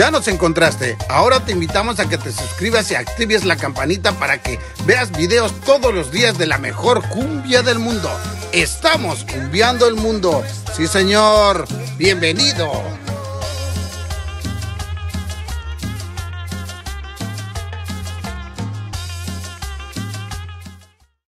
Ya nos encontraste. Ahora te invitamos a que te suscribas y actives la campanita para que veas videos todos los días de la mejor cumbia del mundo. Estamos cumbiando el mundo. Sí, señor. Bienvenido.